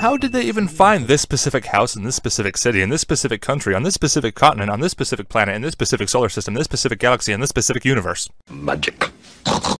How did they even find this specific house in this specific city, in this specific country, on this specific continent, on this specific planet, in this specific solar system, this specific galaxy, in this specific universe? MaGic.